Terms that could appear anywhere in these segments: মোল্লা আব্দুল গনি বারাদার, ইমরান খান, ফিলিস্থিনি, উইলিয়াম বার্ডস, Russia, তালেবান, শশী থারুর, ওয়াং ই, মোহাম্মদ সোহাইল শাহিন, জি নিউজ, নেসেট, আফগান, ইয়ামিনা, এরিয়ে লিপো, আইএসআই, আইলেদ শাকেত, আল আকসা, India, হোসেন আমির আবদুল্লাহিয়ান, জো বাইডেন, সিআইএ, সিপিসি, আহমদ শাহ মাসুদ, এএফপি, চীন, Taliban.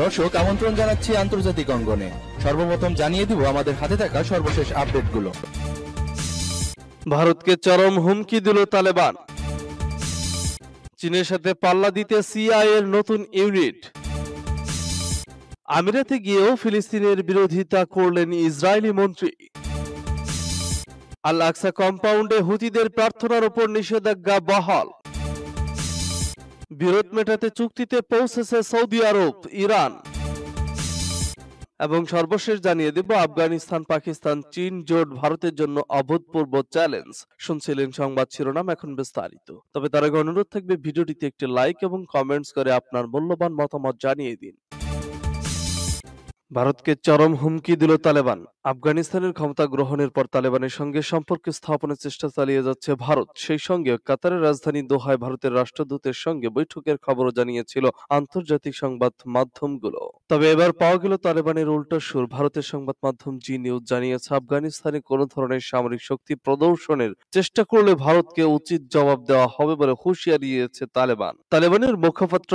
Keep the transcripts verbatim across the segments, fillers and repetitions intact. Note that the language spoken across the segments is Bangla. दर्शक आमंत्रण जानाচ্ছি আন্তর্জাতিক অঙ্গনে। সর্বপ্রথম জানিয়ে দিব আমাদের হাতে থাকা সর্বশেষ আপডেটগুলো। भारत के चरम हुमकी दिल तालेबान। चीनের সাথে পাল্লা দিতে সিআইএর নতুন ইউনিট। আমিরাতে গিয়েও ফিলিস্তিনের বিরোধিতা করলেন ইসরায়েলি মন্ত্রী। আল আকসা কম্পাউন্ডে হুতিদের প্রার্থনার উপর নিষেধাজ্ঞা বহাল। বিরোধ মেটাতে চুক্তিতে পৌঁছেছে সৌদি আরব, ইরান। এবং সর্বশেষ জানিয়ে দেব আফগানিস্তান, পাকিস্তান, চীন জোট ভারতের জন্য অভূতপূর্ব চ্যালেঞ্জ। শুনছিলেন সংবাদ শিরোনাম, এখন বিস্তারিত। তবে তার আগে অনুরোধ থাকবে ভিডিওটিতে একটি লাইক এবং কমেন্টস করে আপনার মূল্যবান মতামত জানিয়ে দিন। ভারতকে চরম হুমকি দিল তালেবান। আফগানিস্তানের ক্ষমতা গ্রহণের পর তালেবানের সঙ্গে সম্পর্ক স্থাপনের চেষ্টা চালিয়ে যাচ্ছে ভারত। সেই সঙ্গে কাতারের রাজধানী দোহায় ভারতের রাষ্ট্রদূতের সঙ্গে বৈঠকের খবরও জানিয়েছিল আন্তর্জাতিক সংবাদ মাধ্যমগুলো। তবে এবার পাওয়া গেল তালেবানের উল্টো সুর। ভারতের সংবাদ মাধ্যম জি নিউজ জানিয়েছে, আফগানিস্তানে কোনো ধরনের সামরিক শক্তি প্রদর্শনের চেষ্টা করলে ভারতকে উচিত জবাব দেওয়া হবে বলে হুঁশিয়ারি দিয়েছে তালেবান। তালেবানের মুখপাত্র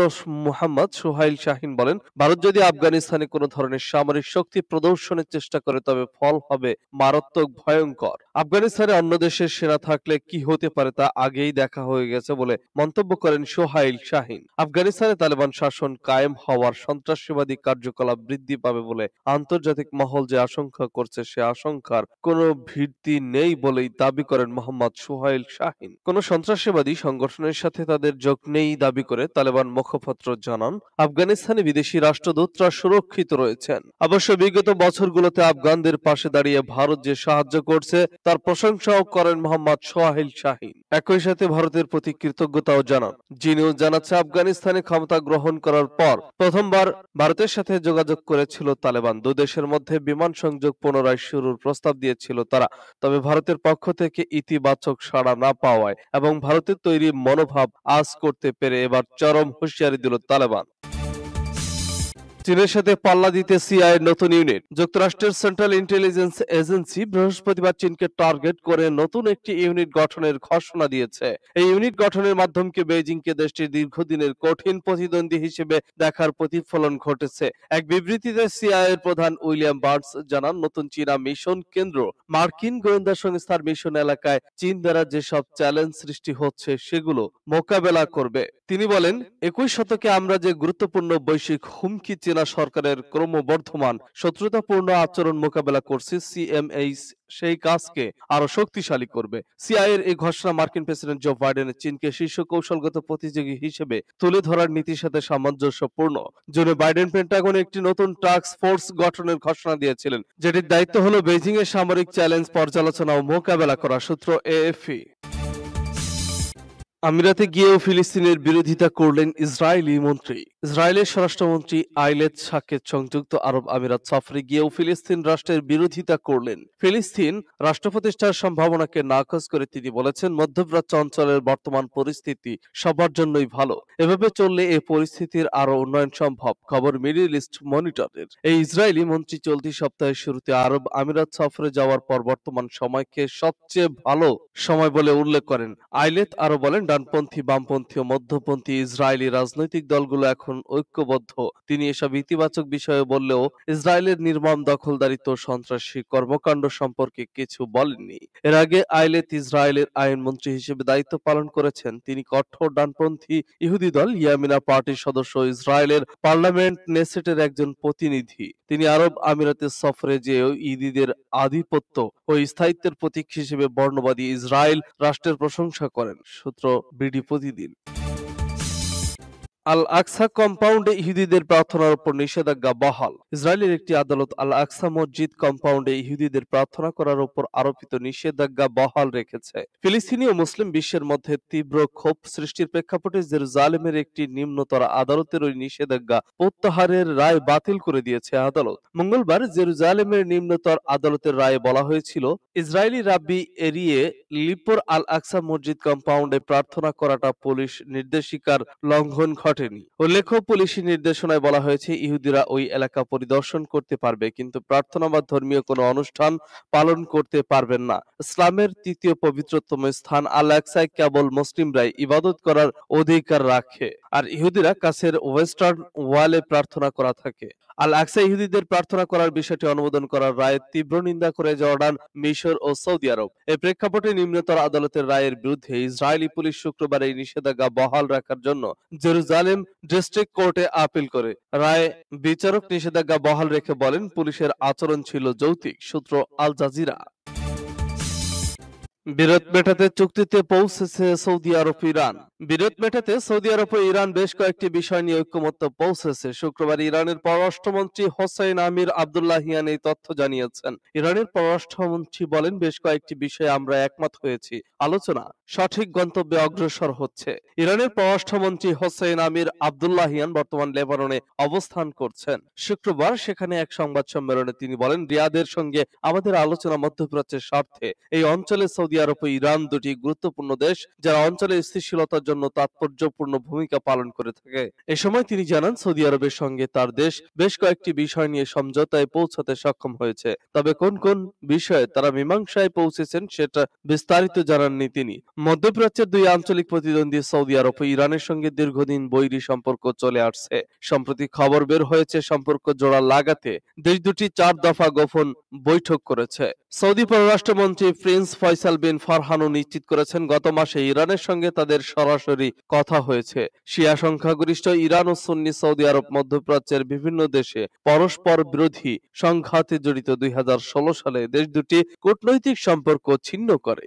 মোহাম্মদ সোহাইল শাহিন বলেন, ভারত যদি আফগানিস্তানে কোনো ধরনের সামরিক শক্তি প্রদর্শনের চেষ্টা করে তবে ফল হবে মারাত্মক ভয়ঙ্কর। আফগানিস্তানে অন্য দেশের সেনা থাকলে কি হতে পারে তা আগেই দেখা হয়ে গেছে বলে মন্তব্য করেন সোহাইল শাহিন। আফগানিস্তানে তালেবান শাসন কায়েম হওয়ার সন্ত্রাসবাদী কার্যকলাপ বৃদ্ধি পাবে বলে আন্তর্জাতিক মহল যে আশঙ্কা করছে সে আশঙ্কার কোনো ভিত্তি নেই বলেই দাবি করেন মোহাম্মদ সোহাইল শাহিন। কোনো সন্ত্রাসবাদী সংগঠনের সাথে তাদের যোগ নেই দাবি করে তালেবান মুখপাত্র জানান, আফগানিস্তানে বিদেশি রাষ্ট্রদূতরা সুরক্ষিত রয়েছেন। অবশ্য বিগত বছরগুলোতে আফগানদের পাশে দাঁড়িয়ে ভারত যে সাহায্য করছে তার প্রশংসাও করেন মোহাম্মদ সোহাইল শাহিন। একই সাথে ভারতের প্রতি কৃতজ্ঞতাও জানান। জি নিউজ জানাচ্ছে, আফগানিস্তানে ক্ষমতা গ্রহণ করার পর প্রথমবার ভারতের সাথে যোগাযোগ করেছিল তালেবান। দুই দেশের মধ্যে বিমান সংযোগ পুনরায় শুরুর প্রস্তাব দিয়েছিল তারা। তবে ভারতের পক্ষ থেকে ইতিবাচক সাড়া না পাওয়ায় এবং ভারতের তৈরি মনোভাব আজ করতে পেরে এবার চরম হুঁশিয়ারি দিল তালেবান। চীনের সাথে পাল্লা দিতে সিআইএর নতুন ইউনিট। যুক্তরাষ্ট্রের সেন্ট্রাল ইন্টেলিজেন্স এজেন্সি বৃহস্পতিবার চীনকে টার্গেট করে নতুন একটি ইউনিট গঠনের ঘোষণা দিয়েছে। এই ইউনিট গঠনের মাধ্যমকে বেজিংকে দেশটির দীর্ঘদিনের কঠিন প্রতিদ্বন্দ্বী হিসেবে দেখার প্রতিফলন ঘটেছে। এক বিবৃতিতে সিআইএর প্রধান উইলিয়াম বার্ডস জানান, নতুন চীনা মিশন কেন্দ্র মার্কিন গোয়েন্দা সংস্থার মিশন এলাকায় চীন দ্বারা যেসব চ্যালেঞ্জ সৃষ্টি হচ্ছে সেগুলো মোকাবেলা করবে। তিনি বলেন, একই শতকে আমরা যে গুরুত্বপূর্ণ বৈশ্বিক হুমকি চীনা সরকারের ক্রমবর্ধমান শত্রুতাপূর্ণ আচরণ মোকাবেলা করছে, সিএমএইচ সেই কাজকে আরো শক্তিশালী করবে। সিআইএর এই ঘোষণা মার্কিন প্রেসিডেন্ট জো বাইডেনের চীনকে শীর্ষ কৌশলগত প্রতিযোগী হিসেবে তুলে ধরার নীতির সাথে সামঞ্জস্যপূর্ণ। জোনে বাইডেন পেন্টাগনে একটি নতুন টাস্ক ফোর্স গঠনের ঘোষণা দিয়েছিলেন, যেটির দায়িত্ব হলো বেজিং এর সামরিক চ্যালেঞ্জ পর্যালোচনা ও মোকাবেলা করা। সূত্র এএফপি। আমিরাতে গিয়েও ফিলিস্তিনের বিরোধিতা করলেন ইসরায়েলি মন্ত্রী। ইসরায়েলের স্বরাষ্ট্রমন্ত্রী আইলেদ শাকেত সংযুক্ত আরব আমিরাত সফরে গিয়েও ফিলিস্তিন রাষ্ট্রের বিরোধিতা করলেন। ফিলিস্তিন রাষ্ট্র প্রতিষ্ঠার সম্ভাবনাকে নাকচ করে তিনি বলেছেন, মধ্যপ্রাচ্য অঞ্চলের বর্তমান পরিস্থিতি সবার জন্যই ভালো। এভাবে চললে এই পরিস্থিতির আরো উন্নয়ন সম্ভব। খবর মিডিল ইস্ট মনিটরের। এই ইসরায়েলি মন্ত্রী চলতি সপ্তাহের শুরুতে আরব আমিরাত সফরে যাওয়ার পর বর্তমান সময়কে সবচেয়ে ভালো সময় বলে উল্লেখ করেন। আইলেদ আরো বলেন, ডানপন্থী, বামপন্থী ও মধ্যপন্থী ইসরায়েলি রাজনৈতিক দলগুলো এখন ঐক্যবদ্ধ। তিনি এসব ইতিবাচক বিষয়ে বললেও ইসরায়েলের নির্মম দখলদারিত্ব ও সন্ত্রাসী কর্মকাণ্ড সম্পর্কে কিছু বলেননি। এর আগে আইলেত ইসরায়েলের আইনমন্ত্রী হিসেবে দায়িত্ব পালন করেছেন। তিনি কঠোর ডানপন্থী ইহুদি দল ইয়ামিনা পার্টির সদস্য, ইসরায়েলের পার্লামেন্ট নেসেটের একজন প্রতিনিধি। তিনি আরব আমিরাতের সফরে যেও ইহুদিদের আধিপত্য ও স্থায়িত্বের প্রতীক হিসেবে বর্ণবাদী ইসরায়েল রাষ্ট্রের প্রশংসা করেন। সূত্র বিডি প্রতিদিন। আল আকসা কম্পাউন্ডে ইহুদিদের প্রার্থনার উপর নিষেধাজ্ঞা বহাল। ইসরায়েলের একটি আদালত আল আকসা মসজিদ কম্পাউন্ডে ইহুদিদের প্রার্থনা করার উপর আরোপিত নিষেধাজ্ঞা বহাল রেখেছে। ফিলিস্তিনি ও মুসলিম বিশ্বের মধ্যে তীব্র ক্ষোভ সৃষ্টির প্রেক্ষাপটে জেরুজালেমের একটি নিম্নতর আদালতের ওই নিষেধাজ্ঞা প্রত্যাহারের রায় বাতিল করে দিয়েছে আদালত। মঙ্গলবার জেরুজালেমের নিম্নতর আদালতের রায়ে বলা হয়েছিল, ইসরায়েলি রাব্বি এরিয়ে লিপোর আল আকসা মসজিদ কম্পাউন্ডে প্রার্থনা করাটা পুলিশ নির্দেশিকার লঙ্ঘন ঘটে। উল্লেখ্য, পুলিশি নির্দেশনায় বলা হয়েছে ইহুদিরা ওই এলাকা পরিদর্শন করতে পারবে, কিন্তু প্রার্থনা বা ধর্মীয় কোনো অনুষ্ঠান পালন করতে পারবেন না। ইসলামের তৃতীয় পবিত্রতম স্থান আল আকসায় কেবল মুসলিমরাই ইবাদত করার অধিকার রাখে। আর ইহুদিরা কাছের ওয়েস্টার্ন ওয়ালে প্রার্থনা করা থাকে। আল আকসা ইহুদিদের প্রার্থনা করার বিষয়টি অনুমোদন করার রায়ের তীব্র নিন্দা করে জর্ডান, মিশর ও সৌদি আরব। এই প্রেক্ষাপটে নিম্নতর আদালতের রায়ের বিরুদ্ধে ইসরায়েলি পুলিশ শুক্রবার এই নিষেধাজ্ঞা বহাল রাখার জন্য জেরুজালেম ডিস্ট্রিক্ট কোর্টে আপিল করে। রায়ে বিচারক নিষেধাজ্ঞা বহাল রেখে বলেন, পুলিশের আচরণ ছিল যৌক্তিক। সূত্র আল জাজিরা। বিরোধ মেটাতে চুক্তিতে পৌঁছেছে সৌদি আরব ইরান। বিরোধ মেটাতে সৌদি আরব ও ইরান বেশ কয়েকটি বিষয় নিয়ে ঐক্যমত্যে পৌঁছেছে। শুক্রবার ইরানের পররাষ্ট্রমন্ত্রী হোসেন আমির আবদুল্লাহিয়ান এই তথ্য জানিয়েছেন। ইরানের পররাষ্ট্রমন্ত্রী বলেন, বেশ কয়েকটি বিষয়ে আমরা একমত হয়েছি, আলোচনা সঠিক গন্তব্যে অগ্রসর হচ্ছে। ইরানের পররাষ্ট্রমন্ত্রী হোসেন আমির আবদুল্লাহিয়ান বর্তমান লেবাননে অবস্থান করছেন। শুক্রবার সেখানে এক সংবাদ সম্মেলনে তিনি বলেন, রিয়াদের সঙ্গে আমাদের আলোচনা মধ্যপ্রাচ্যের স্বার্থে। এই অঞ্চলে সৌদি আরব ও ইরান দুটি গুরুত্বপূর্ণ দেশ, যারা অঞ্চলে স্থিতিশীলতার জন্য তাৎপর্যপূর্ণ ভূমিকা পালন করে থাকে। এ সময় তিনি জানান, সৌদি আরবের সঙ্গে তার দেশ বেশ কয়েকটি বিষয় নিয়ে সমঝোতায় পৌঁছাতে সক্ষম হয়েছে, তবে কোন কোন বিষয়ে তারা মীমাংসায় পৌঁছেছেন সেটা বিস্তারিত জানাননি তিনি। মধ্যপ্রাচ্যের দুই আঞ্চলিক প্রতিদ্বন্দ্বী সৌদি আরব ও ইরানের সঙ্গে দীর্ঘদিন বৈরী সম্পর্ক চলে আসছে। সম্প্রতি খবর বের হয়েছে, সম্পর্ক জোড়া লাগাতে দেশ দুটি চার দফা গোপন বৈঠক করেছে। সৌদি পররাষ্ট্রমন্ত্রী প্রিন্স ফয়সাল বিন ফারহানও নিশ্চিত করেছেন, গত মাসে ইরানের সঙ্গে তাদের সরাসরি কথা হয়েছে। শিয়া সংখ্যাগরিষ্ঠ ইরান ও সুন্নি সৌদি আরব মধ্যপ্রাচ্যের বিভিন্ন দেশে পরস্পর বিরোধী সংঘাতে জড়িত। দুই হাজার ষোলো সালে দেশ দুটি কূটনৈতিক সম্পর্ক ছিন্ন করে।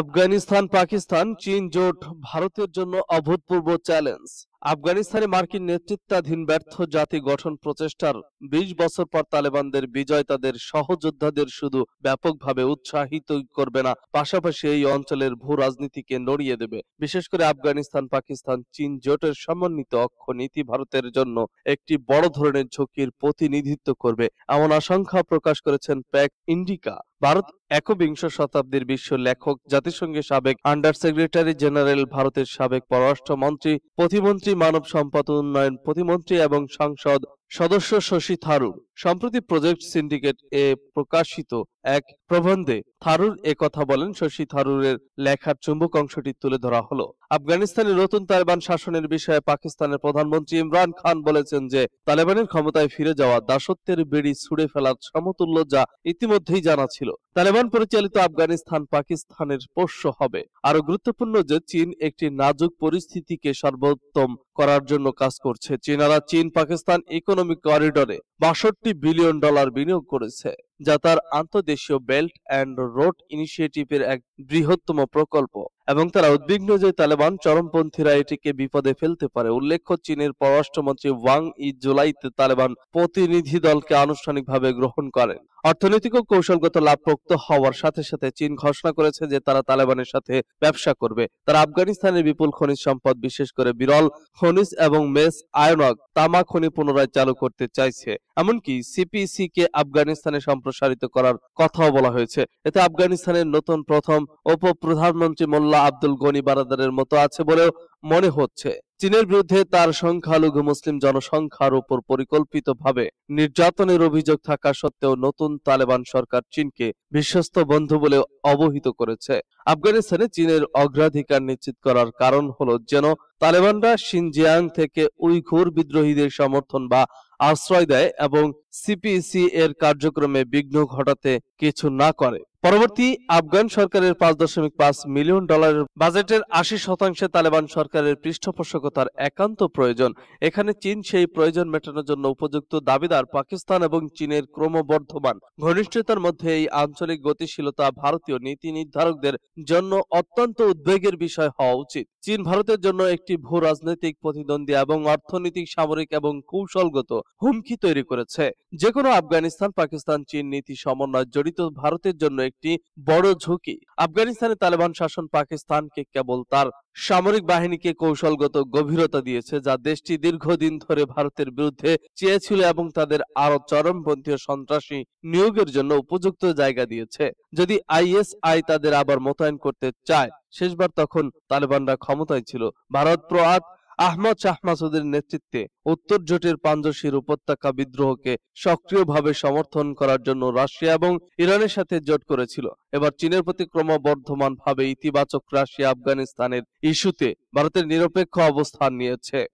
আফগানিস্তান, পাকিস্তান, চীন জোট ভারতের জন্য অভূতপূর্ব চ্যালেঞ্জ। আফগানিস্তানে মার্কিন নেতৃত্বাধীন ব্যর্থ জাতি গঠন প্রচেষ্টার বিশ বছর পর তালেবানদের বিজয় তাদের সহযোদ্ধাদের শুধু ব্যাপকভাবে উৎসাহিত করবে না, পাশাপাশি এই অঞ্চলের ভূ রাজনীতিকে নড়িয়ে দেবে। বিশেষ করে আফগানিস্তান, পাকিস্তান, চীন জোটের সমন্বিত অক্ষ নীতি ভারতের জন্য একটি বড় ধরনের ঝুঁকির প্রতিনিধিত্ব করবে, এমন আশঙ্কা প্রকাশ করেছেন প্যাক ইন্ডিকা। ভারত একবিংশ শতাব্দীর বিশ্ব লেখক, জাতিসংঘের সাবেক আন্ডার সেক্রেটারি জেনারেল, ভারতের সাবেক পররাষ্ট্রমন্ত্রী, প্রতিমন্ত্রী, মানব সম্পদ উন্নয়ন প্রতিমন্ত্রী এবং সংসদ সদস্য শশী থারুর সম্প্রতি প্রজেক্ট সিন্ডিকেট এ প্রকাশিত এক প্রবন্ধে থারুর একথা বলেন। শশী থারুরের লেখার চুম্বক অংশটি তুলে ধরা হলো। আফগানিস্তানের নতুন তালেবান শাসনের বিষয়ে পাকিস্তানের প্রধানমন্ত্রী ইমরান খান বলেছেন যে, তালেবানের ক্ষমতায় ফিরে যাওয়া দাসত্বের বেড়ি ছুঁড়ে ফেলার সমতুল্য, যা ইতিমধ্যেই জানা ছিল। তালেবান পরিচালিত আফগানিস্তান পাকিস্তানের পোষ্য হবে। আরো গুরুত্বপূর্ণ যে, চীন একটি নাজুক পরিস্থিতিকে সর্বোত্তম করার জন্য কাজ করছে। চীনারা চীন পাকিস্তান ইকোনমিক করিডোরে বাষট্টি বিলিয়ন ডলার বিনিয়োগ করেছে, যা তার আন্তদেশীয় বেল্ট অ্যান্ড রোড ইনিশিয়েটিভের এক বৃহত্তম প্রকল্প, এবং তারা উদ্বিগ্ন যে তালেবান চরমপন্থীরা এটিকে বিপদে ফেলতে পারে। উল্লেখ্য, চীনের পররাষ্ট্রমন্ত্রী ওয়াং ই জুলাইতে তালেবান প্রতিনিধি দলকে আনুষ্ঠানিকভাবে গ্রহণ করেন। অর্থনৈতিক ও কৌশলগত লাভপ্রাপ্ত হওয়ার সাথে সাথে চীন ঘোষণা করেছে যে তারা তালেবানের সাথে ব্যবসা করবে। তারা আফগানিস্তানের বিপুল খনিজ সম্পদ, বিশেষ করে বিরল খনিজ এবং মেস আয়নক তামা খনি পুনরায় চালু করতে চাইছে। এমনকি সিপিসি কে আফগানিস্তানে সম্প্রসারিত করার কথাও বলা হয়েছে। এতে আফগানিস্তানের নতুন প্রথম উপ প্রধানমন্ত্রী মোল্লা আব্দুল গনি বারাদারের মতো আছে বলেও মনে হচ্ছে। চীনের বিরুদ্ধে তার সংখ্যালঘু মুসলিম জনসংখ্যার উপর পরিকল্পিতভাবে নির্যাতনের অভিযোগ থাকা সত্ত্বেও নতুন তালেবান সরকার চীনকে বিশ্বস্ত বন্ধু বলে অবহিত করেছে। আফগানিস্তানে চীনের অগ্রাধিকার নিশ্চিত করার কারণ হলো, যেন তালেবানরা সিনজিয়াং থেকে উইঘুর বিদ্রোহীদের সমর্থন বা আশ্রয় দেয় এবং সিপিসি এর কার্যক্রমে বিঘ্ন ঘটাতে কিছু না করে। পরবর্তী আফগান সরকারের পাঁচ দশমিক পাঁচ মিলিয়ন ডলারের বাজেটের আশি শতাংশে তালেবান সরকারের পৃষ্ঠপোষকতার একান্ত প্রয়োজন। এখানে চীন সেই প্রয়োজন মেটানোর জন্য উপযুক্ত দাবিদার। পাকিস্তান এবং চীনের ক্রমবর্ধমান ঘনিষ্ঠতার মধ্যে এই আঞ্চলিক গতিশীলতা ভারতীয় নীতি নির্ধারকদের জন্য অত্যন্ত উদ্বেগের বিষয় হওয়া উচিত। চীন ভারতের জন্য একটি ভূ রাজনৈতিক প্রতিদ্বন্দ্বী এবং অর্থনৈতিক, সামরিক এবং কৌশলগত হুমকি তৈরি করেছে। যে কোনো আফগানিস্তান, পাকিস্তান, চীন নীতি সমন্বয় জড়িত ভারতের জন্য একটি বড় ঝুঁকি। আফগানিস্তানে তালেবান শাসন পাকিস্তানকে কেবল তার সামরিক বাহিনীকে কৌশলগত গভীরতা দিয়েছে, যা দেশটি দীর্ঘদিন ধরে ভারতের বিরুদ্ধে চেয়েছিল, এবং তাদের আরো চরমপন্থী সন্ত্রাসী নিয়োগের জন্য উপযুক্ত জায়গা দিয়েছে। যদি আইএসআই তাদের আবার মোতায়েন করতে চায়, শেষবার তখন তালেবানরা ক্ষমতায় ছিল। ভারত প্রয়াত आहमद शाह मासुदेर नेतृत्वे उत्तर जोटेर पांजशिर उपत्यका विद्रोहके सक्रियभावे समर्थन करार जन्य राशिया एबं इरानेर साथे जोट करेछिलो। एबार चीनेर प्रति क्रमबर्धमानभावे इतिबाचक राशिया आफगानिस्तानेर इस्युते भारतेर निरपेक्ष अवस्थान नियेछे।